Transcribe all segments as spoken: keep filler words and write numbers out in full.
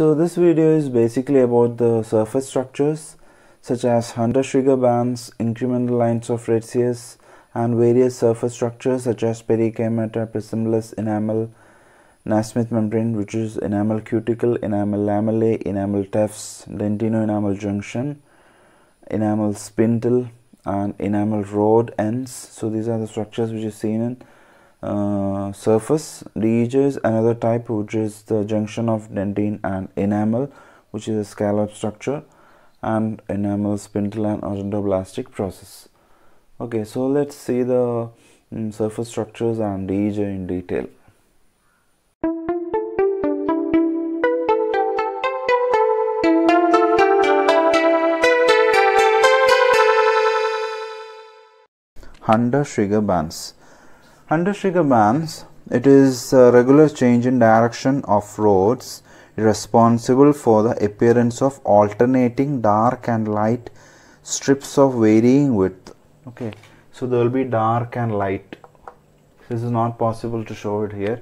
So this video is basically about the surface structures such as Hunter-Schreger bands, incremental lines of Retzius, and various surface structures such as perikymata, prismless enamel, Nasmyth membrane, which is enamel cuticle, enamel lamellae, enamel tufts, dentino enamel junction, enamel spindle, and enamel rod ends. So these are the structures which is seen in uh, surface. D E J is another type, which is the junction of dentine and enamel, which is a scallop structure, and enamel spindle and odontoblastic process. Okay, so let's see the um, surface structures and D E J in detail. Hunter-Schreger bands. Hunter-Schreger bands, it is a regular change in direction of rods responsible for the appearance of alternating dark and light strips of varying width. Okay, so there will be dark and light. This is not possible to show it here.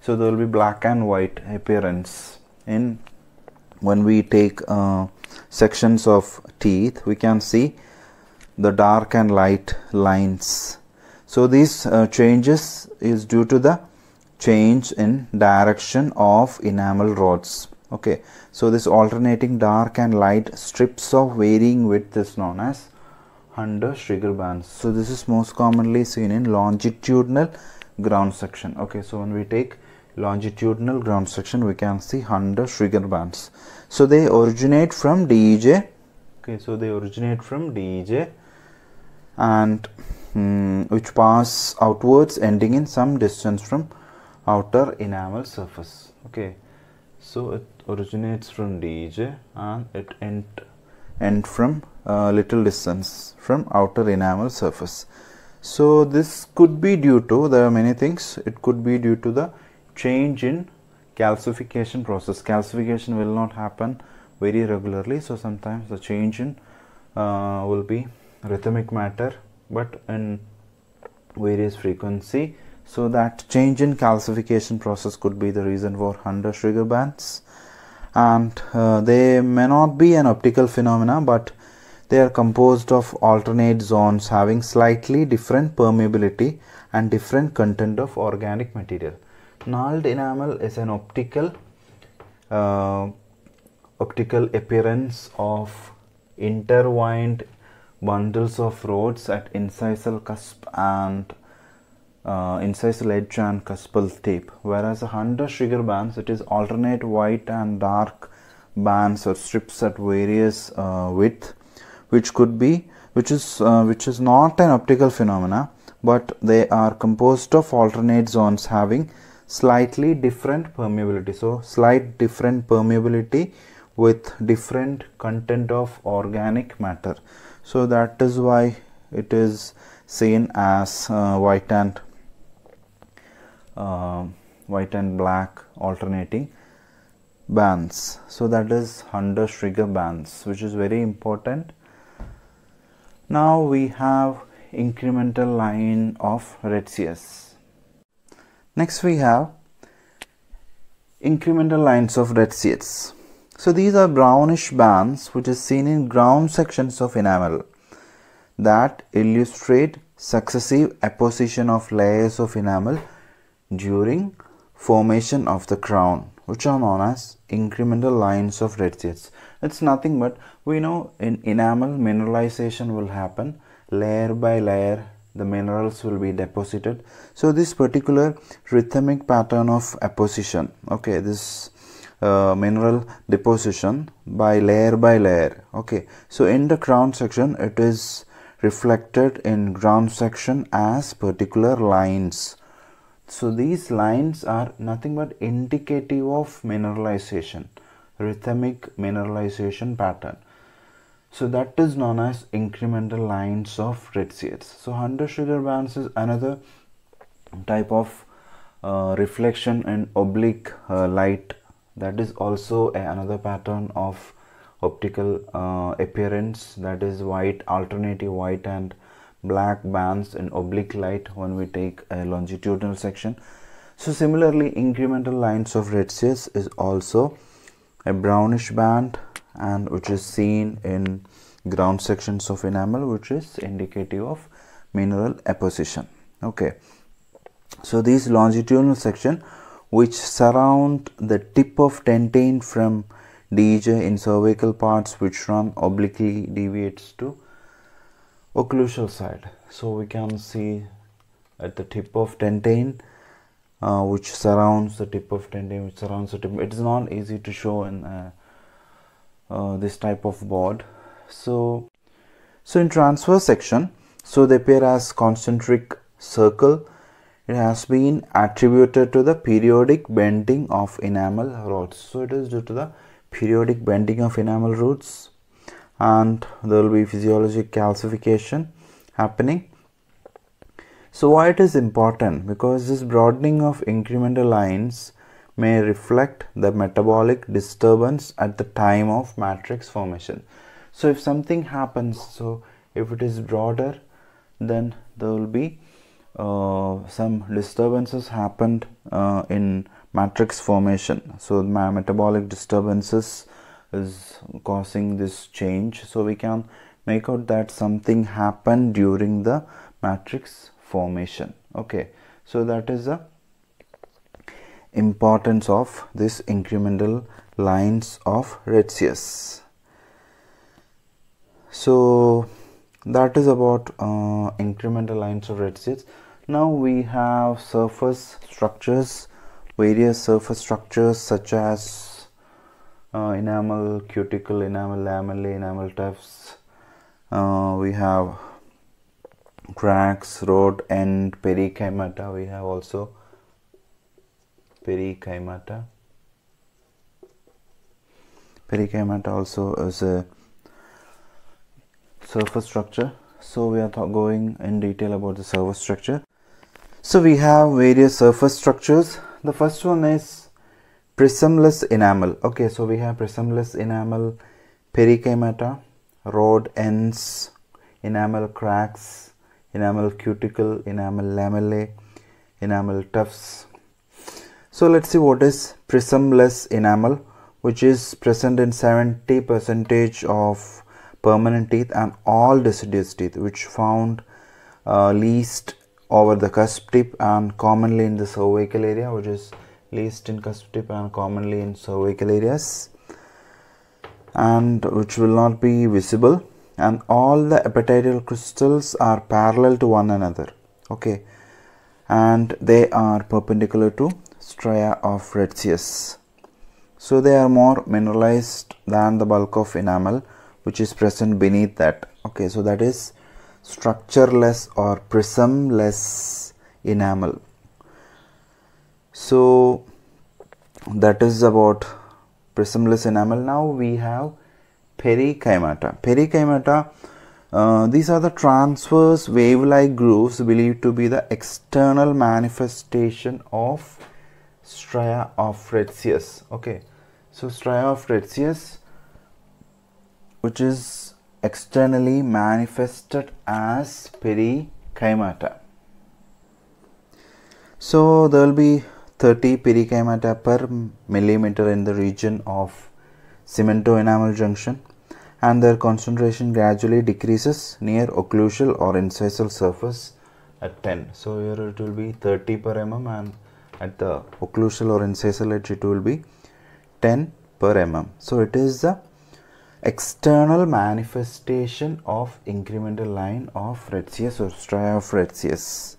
So there will be black and white appearance in when we take uh, sections of teeth. We can see the dark and light lines. So these uh, changes is due to the change in direction of enamel rods. Okay, so this alternating dark and light strips of varying width is known as Hunter-Schreger bands. So this is most commonly seen in longitudinal ground section. Okay, so when we take longitudinal ground section, we can see Hunter-Schreger bands. So they originate from D E J. Okay, so they originate from D E J and um, which pass outwards, ending in some distance from outer enamel surface. Okay, so it originates from D E J and it end end from uh, little distance from outer enamel surface. So this could be due to, there are many things. It could be due to the change in calcification process. Calcification will not happen very regularly, so sometimes the change in uh, will be rhythmic matter but in various frequency. So that change in calcification process could be the reason for Hunter-Schreger bands, and uh, they may not be an optical phenomena, but they are composed of alternate zones having slightly different permeability and different content of organic material. Gnarled enamel is an optical uh, optical appearance of intertwined bundles of rods at incisal cusp and uh, incisal edge and cuspal tip, whereas the Hunter-Schreger bands, it is alternate white and dark bands or strips at various uh, width, which could be which is uh, which is not an optical phenomena, but they are composed of alternate zones having slightly different permeability. So slight different permeability with different content of organic matter. So that is why it is seen as uh, white and uh, white and black alternating bands. So that is Hunter-Schreger bands, which is very important. Now we have incremental line of Retzius. Next we have incremental lines of Retzius. So these are brownish bands which is seen in ground sections of enamel that illustrate successive apposition of layers of enamel during formation of the crown, which are known as incremental lines of Retzius. It's nothing but, we know in enamel mineralization will happen layer by layer, the minerals will be deposited. So this particular rhythmic pattern of apposition, okay, this Uh, mineral deposition by layer by layer. Okay, so in the crown section it is reflected in ground section as particular lines. So these lines are nothing but indicative of mineralization, rhythmic mineralization pattern. So that is known as incremental lines of Retzius. So Hunter-Schreger bands is another type of uh, reflection in oblique uh, light. That is also another pattern of optical uh, appearance, that is white, alternative white and black bands in oblique light when we take a longitudinal section. So similarly, incremental lines of Retzius is also a brownish band, and which is seen in ground sections of enamel, which is indicative of mineral apposition. Okay, so these longitudinal section which surround the tip of dentate from D E J in cervical parts, which from obliquely deviates to occlusal side. So we can see at the tip of dentate, uh, which surrounds the tip of dentate, which surrounds the tip. It is not easy to show in uh, uh, this type of board. So, so in transverse section, so they appear as concentric circle. It has been attributed to the periodic bending of enamel rods. So it is due to the periodic bending of enamel rods, and there will be physiologic calcification happening. So why it is important? Because this broadening of incremental lines may reflect the metabolic disturbance at the time of matrix formation. So if something happens, so if it is broader, then there will be uh, some disturbances happened uh, in matrix formation. So my metabolic disturbances is causing this change. So we can make out that something happened during the matrix formation. Okay, so that is the importance of this incremental lines of Retzius. So that is about uh, incremental lines of Retzius. Now we have surface structures, various surface structures such as uh, enamel cuticle, enamel lamella, enamel tufts. Uh, we have cracks, rod end, perikymata. We have also perikymata. Perikymata also is a surface structure. So we are going in detail about the surface structure. So we have various surface structures. The first one is prismless enamel. Okay, so we have prismless enamel, perikymata, rod ends, enamel cracks, enamel cuticle, enamel lamellae, enamel tufts. So let's see what is prismless enamel, which is present in seventy percent of permanent teeth and all deciduous teeth, which found uh, least over the cusp tip and commonly in the cervical area, which is least in cusp tip and commonly in cervical areas, and which will not be visible. And all the epithelial crystals are parallel to one another. Okay, and they are perpendicular to Stria of Retzius. So they are more mineralized than the bulk of enamel, which is present beneath that. Okay, so that is structureless or prismless enamel. So that is about prismless enamel. Now we have perikymata. Perikymata, uh, these are the transverse wave-like grooves believed to be the external manifestation of Stria of Retzius. Okay, so Stria of Retzius, which is externally manifested as perikymata. So there will be thirty perikymata per millimeter in the region of cemento enamel junction, and their concentration gradually decreases near occlusal or incisal surface at ten. So here it will be thirty per mm, and at the occlusal or incisal edge it will be ten per mm. So it is the external manifestation of incremental line of Retzius or Stria of Retzius.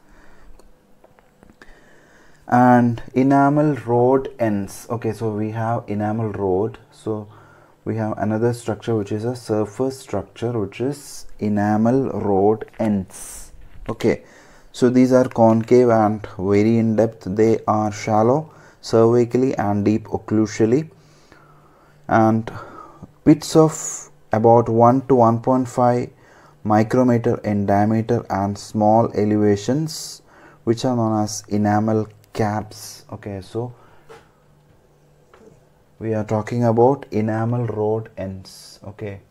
And enamel rod ends. Okay, so we have enamel rod. So we have another structure which is a surface structure, which is enamel rod ends. Okay, so these are concave and very in depth. They are shallow cervically and deep occlusally, and pits of about one to one point five micrometer in diameter and small elevations, which are known as enamel caps. Okay, so we are talking about enamel rod ends. Okay,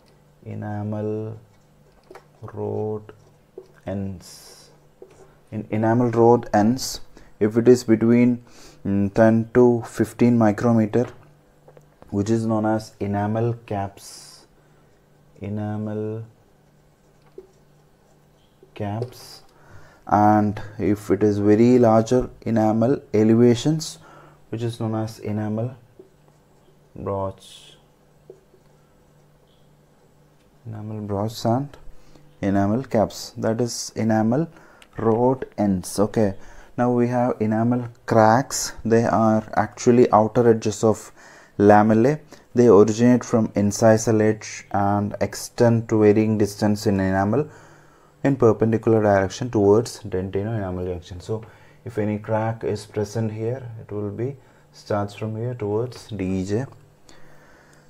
enamel rod ends. In enamel rod ends, if it is between mm, ten to fifteen micrometer which is known as enamel caps. Enamel caps. And if it is very larger, enamel elevations, which is known as enamel brochs. Enamel brochs and enamel caps, that is enamel rod ends. Okay, now we have enamel cracks. They are actually outer edges of lamellae. They originate from incisal edge and extend to varying distance in enamel in perpendicular direction towards dentino enamel junction. So if any crack is present here, it will be starts from here towards D E J.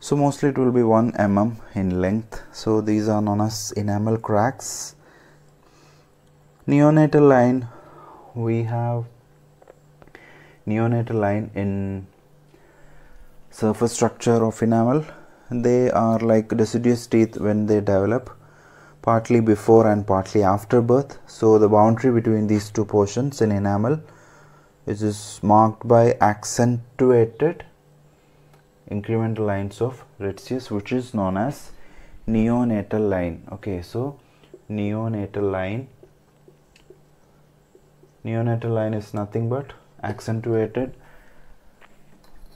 So mostly it will be one millimeter in length. So these are known as enamel cracks. Neonatal line, we have neonatal line in surface structure of enamel. They are like deciduous teeth when they develop, partly before and partly after birth. So the boundary between these two portions in enamel, which is marked by accentuated incremental lines of Retzius, which is known as neonatal line. Okay, so neonatal line, neonatal line is nothing but accentuated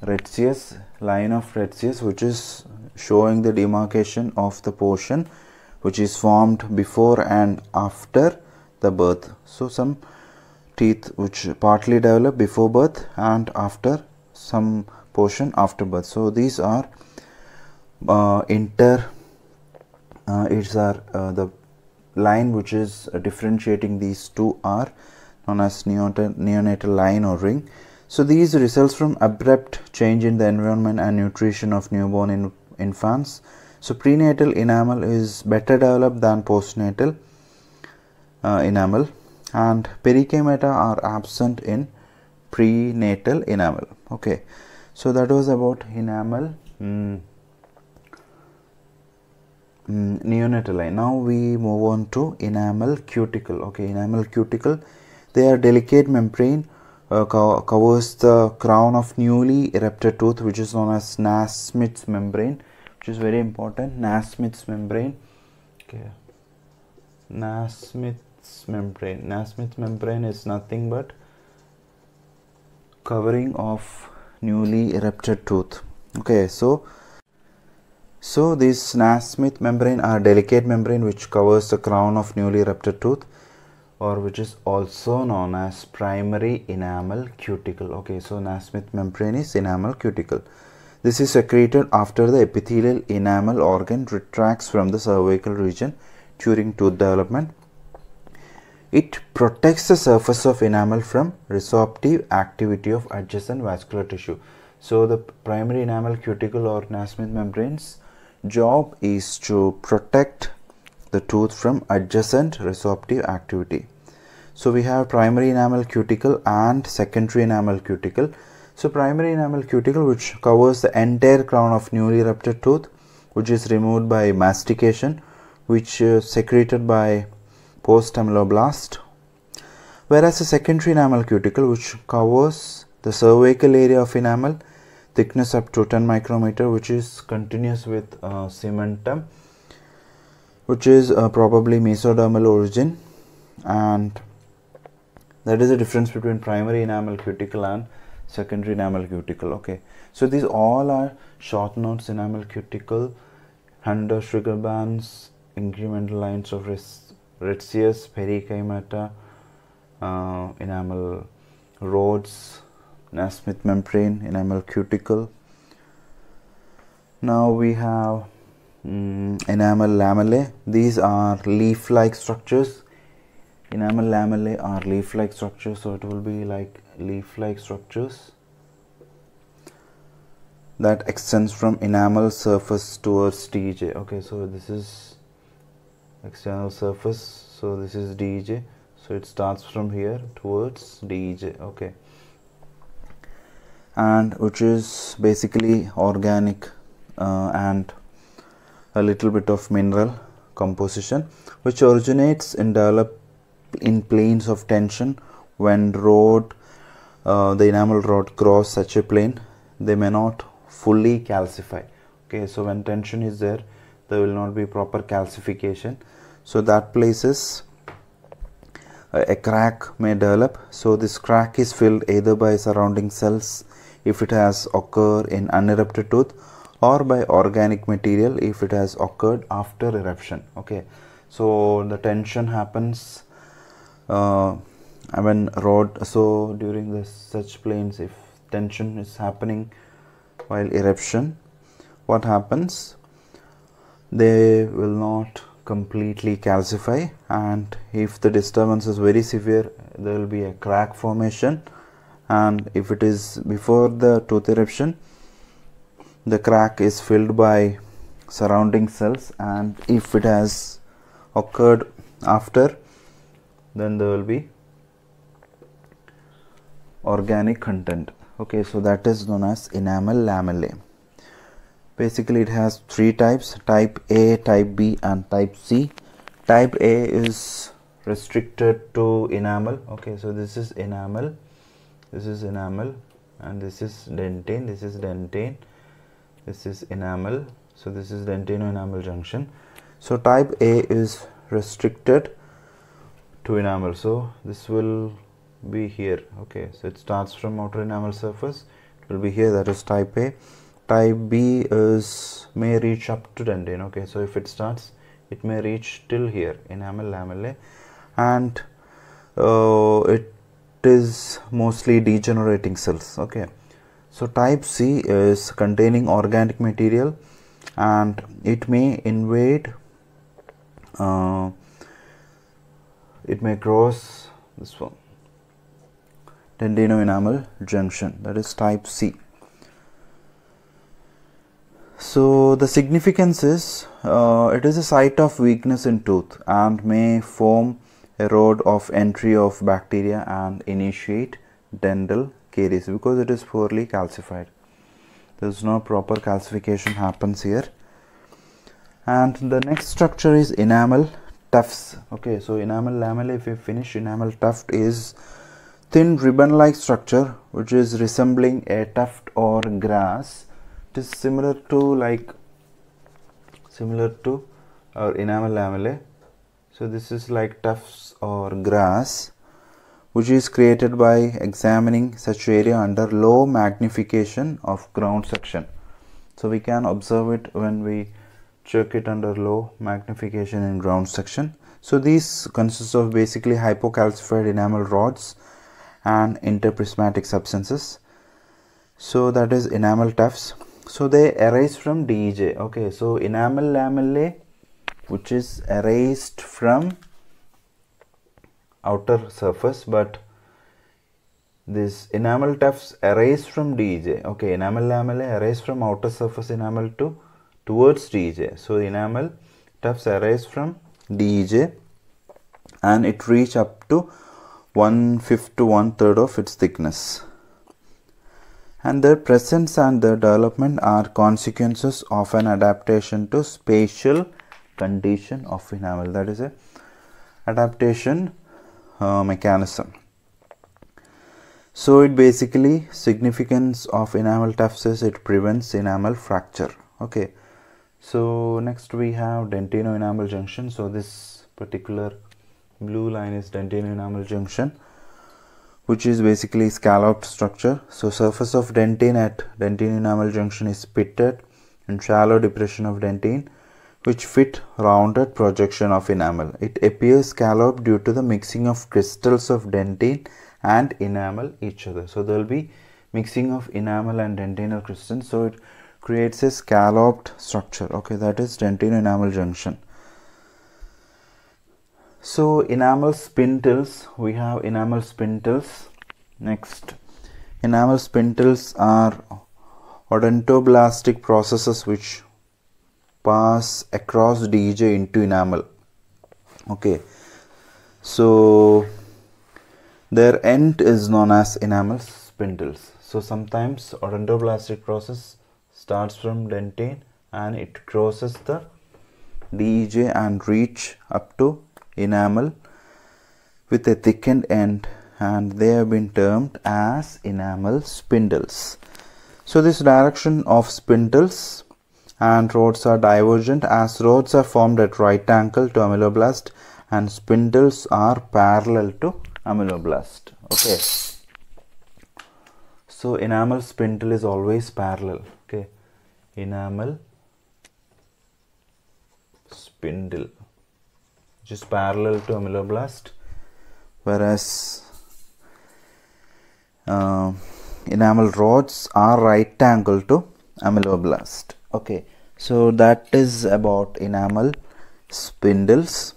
Retzius, line of Retzius, which is showing the demarcation of the portion which is formed before and after the birth. So some teeth which partly develop before birth and after, some portion after birth. So these are uh, inter uh, it's are uh, the line which is differentiating these two are known as neonatal, neonatal line or ring. So these results from abrupt change in the environment and nutrition of newborn in, infants. So prenatal enamel is better developed than postnatal uh, enamel, and perikymata are absent in prenatal enamel. Okay, so that was about enamel mm, mm, neonatal line. Now we move on to enamel cuticle. Okay, enamel cuticle, they are delicate membrane uh, co covers the crown of newly erupted tooth, which is known as Nasmyth membrane, which is very important. Nasmyth membrane. Okay, Nasmyth membrane. Nasmyth membrane is nothing but covering of newly erupted tooth. Okay, so so this Nasmyth membrane are delicate membrane which covers the crown of newly erupted tooth, or which is also known as primary enamel cuticle. Okay, so Nasmyth membrane is enamel cuticle. This is secreted after the epithelial enamel organ retracts from the cervical region during tooth development. It protects the surface of enamel from resorptive activity of adjacent vascular tissue. So the primary enamel cuticle or Nasmyth membrane's job is to protect the tooth from adjacent resorptive activity. So we have primary enamel cuticle and secondary enamel cuticle. So primary enamel cuticle, which covers the entire crown of newly erupted tooth, which is removed by mastication, which is secreted by post-ameloblast. Whereas the secondary enamel cuticle, which covers the cervical area of enamel, thickness up to ten micrometer, which is continuous with uh, cementum, which is uh, probably mesodermal origin, and that is the difference between primary enamel cuticle and secondary enamel cuticle. Okay, so these all are short nodes: enamel cuticle, Hunter-Schreger bands, incremental lines of Retzius, perikymata, uh, enamel rods, Nasmyth membrane, enamel cuticle. Now we have um, enamel lamellae. These are leaf-like structures. Enamel lamellae are leaf-like structures, so it will be like leaf-like structures that extends from enamel surface towards D E J. Okay, so this is external surface, so this is D E J, so it starts from here towards D E J. Okay, and which is basically organic uh, and a little bit of mineral composition, which originates in develop in planes of tension. When rod Uh, the enamel rod cross such a plane, they may not fully calcify. Okay, so when tension is there, there will not be proper calcification, so that places uh, a crack may develop. So this crack is filled either by surrounding cells if it has occurred in unerupted tooth, or by organic material if it has occurred after eruption. Okay, so the tension happens uh, I mean rod so during this such planes, if tension is happening while eruption, what happens, they will not completely calcify, and if the disturbance is very severe, there will be a crack formation, and if it is before the tooth eruption, the crack is filled by surrounding cells, and if it has occurred after, then there will be organic content. Okay, so that is known as enamel lamellae. Basically it has three types: type A, type B and type C. Type A is restricted to enamel. Okay, so this is enamel, this is enamel, and this is dentine, this is dentine, this is enamel, so this is dentino enamel junction. So type A is restricted to enamel, so this will be here. Okay, so it starts from outer enamel surface, it will be here, that is type A. Type B is may reach up to dentine. Okay, so if it starts, it may reach till here, enamel lamellae, and uh, it is mostly degenerating cells. Okay, so type C is containing organic material, and it may invade, uh, it may cross this one, dentino enamel junction, that is type C. So the significance is, uh, it is a site of weakness in tooth and may form a road of entry of bacteria and initiate dental caries, because it is poorly calcified. There is no proper calcification happens here. And the next structure is enamel tufts. Okay, so enamel lamellae, if you finish, enamel tuft is thin ribbon-like structure which is resembling a tuft or grass. It is similar to like similar to our enamel lamellae. So this is like tufts or grass, which is created by examining such area under low magnification of ground section. So we can observe it when we check it under low magnification in ground section. So these consists of basically hypocalcified enamel rods and interprismatic substances. So that is enamel tufts. So they arise from D E J. Okay, so enamel lamellae, which is erased from outer surface, but this enamel tufts erased from D E J. Okay, enamel lamellae erased from outer surface enamel to towards D E J. So enamel tufts erased from D E J, and it reach up to one fifth to one third of its thickness. And their presence and their development are consequences of an adaptation to spatial condition of enamel. That is a adaptation uh, mechanism. So it basically significance of enamel tufts is it prevents enamel fracture. Okay. So next we have dentino enamel junction. So this particular blue line is dentino enamel junction, which is basically scalloped structure. So surface of dentine at dentine enamel junction is pitted and shallow depression of dentine which fit rounded projection of enamel. It appears scalloped due to the mixing of crystals of dentine and enamel each other. So there will be mixing of enamel and dentinal crystals, so it creates a scalloped structure. Okay, that is dentine enamel junction. So enamel spindles, we have enamel spindles. Next, enamel spindles are odontoblastic processes which pass across D E J into enamel. Okay, so their end is known as enamel spindles. So sometimes odontoblastic process starts from dentine and it crosses the D E J and reach up to enamel with a thickened end, and they have been termed as enamel spindles. So this direction of spindles and rods are divergent, as rods are formed at right angle to ameloblast and spindles are parallel to ameloblast. Okay, so enamel spindle is always parallel. Okay, enamel spindle which is parallel to ameloblast, whereas uh, enamel rods are right angle to ameloblast. Okay, so that is about enamel spindles.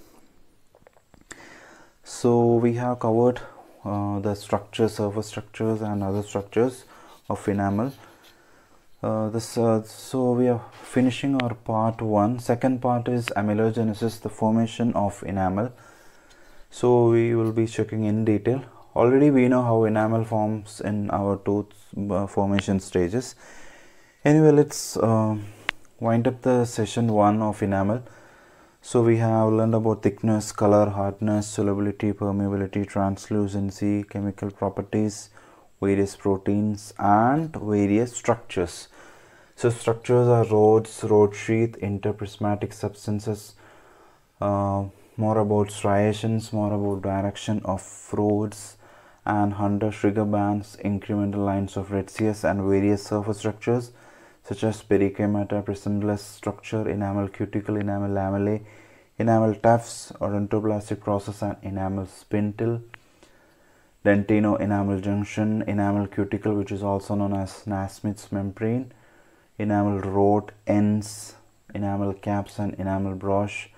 So we have covered uh, the structure, surface structures and other structures of enamel. Uh, this uh, so we are finishing our part one. Second part is amelogenesis, the formation of enamel. So we will be checking in detail. Already we know how enamel forms in our tooth uh, formation stages. Anyway, let's uh, wind up the session one of enamel. So we have learned about thickness, color, hardness, solubility, permeability, translucency, chemical properties, various proteins and various structures. So structures are rods, rod sheath, interprismatic substances, uh, more about striations, more about direction of rods and Hunter-Schreger bands, incremental lines of Retzius and various surface structures such as perikymata, prismless structure, enamel cuticle, enamel lamellae, enamel tufts, odontoblastic process and enamel spindle, dentino enamel junction, enamel cuticle which is also known as Nasmyth membrane, enamel rod ends, enamel caps and enamel brush.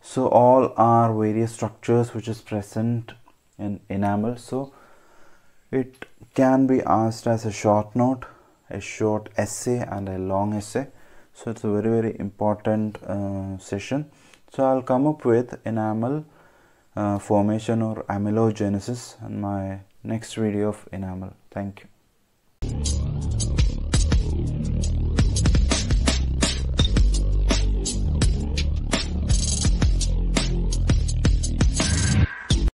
So all are various structures which is present in enamel. So it can be asked as a short note, a short essay and a long essay. So it's a very very important uh, session. So I'll come up with enamel uh, formation or amelogenesis in my next video of enamel. Thank you.